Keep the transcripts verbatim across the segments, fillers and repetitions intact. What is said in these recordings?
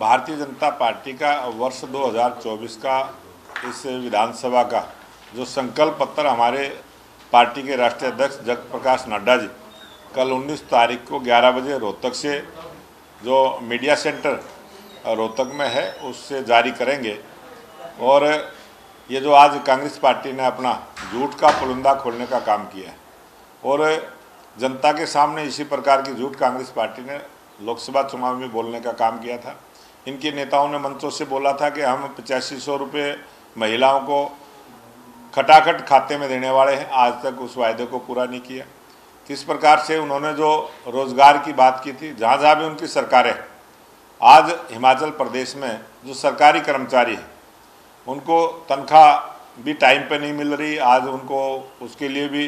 Bharatiya Janata party का वर्ष दो हज़ार चौबीस का इस विधानसभा का जो संकल्प पत्र हमारे पार्टी के राष्ट्रीय अध्यक्ष जगत प्रकाश नड्डा जी कल उन्नीस तारीख को ग्यारह बजे रोहतक से जो मीडिया सेंटर रोहतक में है उससे जारी करेंगे। और ये जो आज कांग्रेस पार्टी ने अपना झूठ का पुलिंदा खोलने का काम किया है और जनता के सामने इसी प्रकार की झूठ कांग्रेस पार्टी ने लोकसभा चुनाव में बोलने का काम किया था। इनके नेताओं ने मंचों से बोला था कि हम पचासी सौ रुपये महिलाओं को खटाखट खाते में देने वाले हैं, आज तक उस वायदे को पूरा नहीं किया। किस प्रकार से उन्होंने जो रोज़गार की बात की थी, जहाँ जहाँ भी उनकी सरकारें, आज हिमाचल प्रदेश में जो सरकारी कर्मचारी हैं उनको तनख्वाह भी टाइम पर नहीं मिल रही, आज उनको उसके लिए भी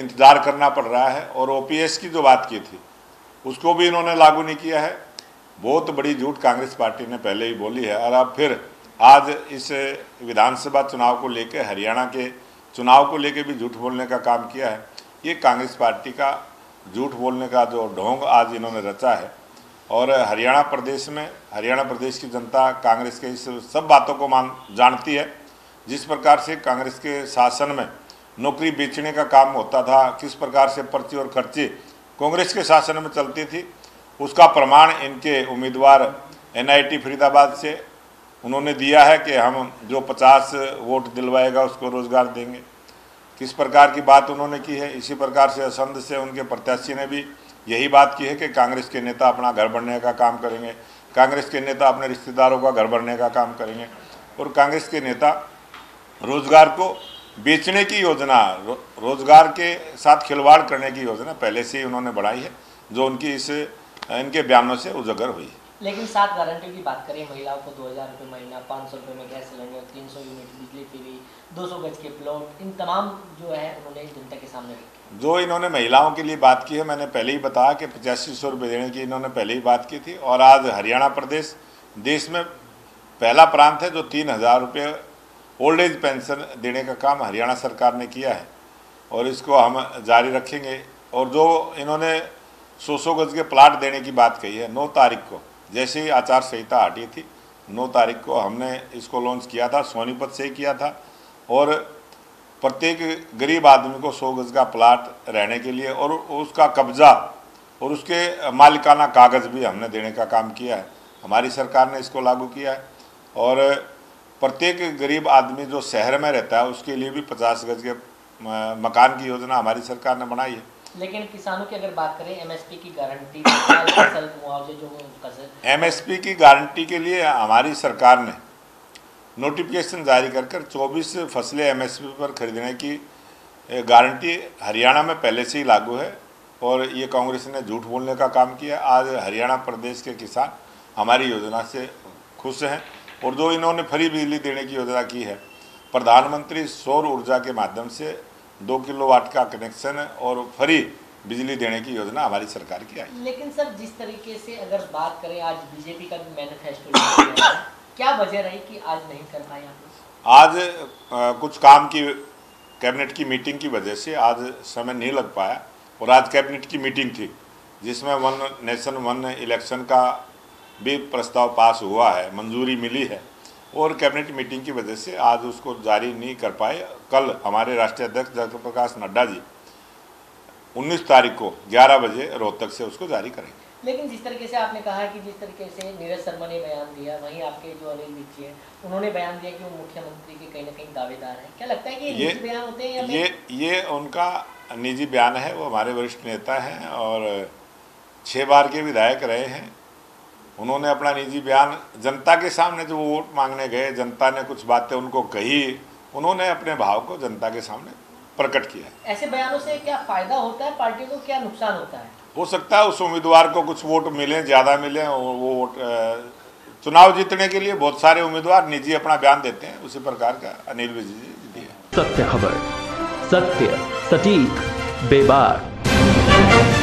इंतज़ार करना पड़ रहा है। और ओ पी एस की जो बात की थी उसको भी इन्होंने लागू नहीं किया है। बहुत बड़ी झूठ कांग्रेस पार्टी ने पहले ही बोली है और अब फिर आज इस विधानसभा चुनाव को लेकर, हरियाणा के चुनाव को लेकर भी झूठ बोलने का काम किया है। ये कांग्रेस पार्टी का झूठ बोलने का जो ढोंग आज इन्होंने रचा है और हरियाणा प्रदेश में हरियाणा प्रदेश की जनता कांग्रेस के इस सब बातों को मान जानती है। जिस प्रकार से कांग्रेस के शासन में नौकरी बेचने का काम होता था, किस प्रकार से पर्ची और खर्चे कांग्रेस के शासन में चलती थी, उसका प्रमाण इनके उम्मीदवार एन आई टी फरीदाबाद से उन्होंने दिया है कि हम जो पचास वोट दिलवाएगा उसको रोज़गार देंगे। किस प्रकार की बात उन्होंने की है, इसी प्रकार से असंध से उनके प्रत्याशी ने भी यही बात की है कि कांग्रेस के नेता अपना घर भरने का काम करेंगे, कांग्रेस के नेता अपने रिश्तेदारों का घर भरने का काम करेंगे। और कांग्रेस के नेता रोज़गार को बेचने की योजना, रो, रोज़गार के साथ खिलवाड़ करने की योजना पहले से ही उन्होंने बढ़ाई है, जो उनकी इस इनके बयानों से उजागर हुई है। लेकिन सात गारंटी की बात करें, महिलाओं को दो हज़ार रुपये महीना, पाँच सौ रुपये में गैस सिलेंडर, तीन सौ यूनिट बिजली फ्री, दो सौ गज के प्लॉट, इन तमाम जो है उन्होंने जनता के सामने रखी। जो इन्होंने महिलाओं के लिए बात की है, मैंने पहले ही बताया कि पचासी सौ रुपये देने की इन्होंने पहले ही बात की थी। और आज हरियाणा प्रदेश देश में पहला प्रांत है जो तीन हज़ार रुपये ओल्ड एज पेंशन देने का काम हरियाणा सरकार ने किया है और इसको हम जारी रखेंगे। और जो इन्होंने सौ सौ गज के प्लाट देने की बात कही है, नौ तारीख को जैसे ही आचार संहिता हटी थी, नौ तारीख को हमने इसको लॉन्च किया था, सोनीपत से ही किया था। और प्रत्येक गरीब आदमी को सौ गज का प्लाट रहने के लिए और उसका कब्जा और उसके मालिकाना कागज़ भी हमने देने का काम किया है, हमारी सरकार ने इसको लागू किया है। और प्रत्येक गरीब आदमी जो शहर में रहता है उसके लिए भी पचास गज के मकान की योजना हमारी सरकार ने बनाई है। लेकिन किसानों की अगर बात करें, एम एस पी की गारंटी, फसल मुआवजे जो एम एस पी की गारंटी के लिए हमारी सरकार ने नोटिफिकेशन जारी कर कर चौबीस फसलें एम एस पी पर खरीदने की गारंटी हरियाणा में पहले से ही लागू है। और ये कांग्रेस ने झूठ बोलने का काम किया। आज हरियाणा प्रदेश के किसान हमारी योजना से खुश हैं। और जो इन्होंने फ्री बिजली देने की योजना की है, प्रधानमंत्री सौर ऊर्जा के माध्यम से दो किलो वाट का कनेक्शन और फ्री बिजली देने की योजना हमारी सरकार की आई। लेकिन सर, जिस तरीके से अगर बात करें, आज बीजेपी का भी मैनिफेस्टो क्या वजह रही कि आज नहीं कर पाए आप? आज आ, कुछ काम की कैबिनेट की मीटिंग की वजह से आज समय नहीं लग पाया। और आज कैबिनेट की मीटिंग थी जिसमें वन नेशन वन इलेक्शन का भी प्रस्ताव पास हुआ है, मंजूरी मिली है। और कैबिनेट मीटिंग की वजह से आज उसको जारी नहीं कर पाए। कल हमारे राष्ट्रीय अध्यक्ष जगत प्रकाश नड्डा जी उन्नीस तारीख को ग्यारह बजे रोहतक से उसको जारी करेंगे। लेकिन जिस तरीके से आपने कहा कि जिस तरीके से नीरज शर्मा ने बयान दिया, वहीं आपके जो अनिल विज है उन्होंने बयान दिया कि वो मुख्यमंत्री के कहीं ना कहीं दावेदार हैं, क्या लगता है कि ये निजी बयान होते हैं? ये ये उनका निजी बयान है। वो हमारे वरिष्ठ नेता हैं और छः बार के विधायक रहे हैं। उन्होंने अपना निजी बयान जनता के सामने, जो वोट मांगने गए, जनता ने कुछ बातें उनको कही, उन्होंने अपने भाव को जनता के सामने प्रकट किया। ऐसे बयानों से क्या फ़ायदा होता है पार्टी को, क्या नुकसान होता है? हो सकता है उस उम्मीदवार को कुछ वोट मिलें, ज़्यादा मिलें। और वो वोट चुनाव जीतने के लिए बहुत सारे उम्मीदवार निजी अपना बयान देते हैं, उसी प्रकार का अनिल विज जी दिया। सत्य खबर, सत्य सटीक बेबाक।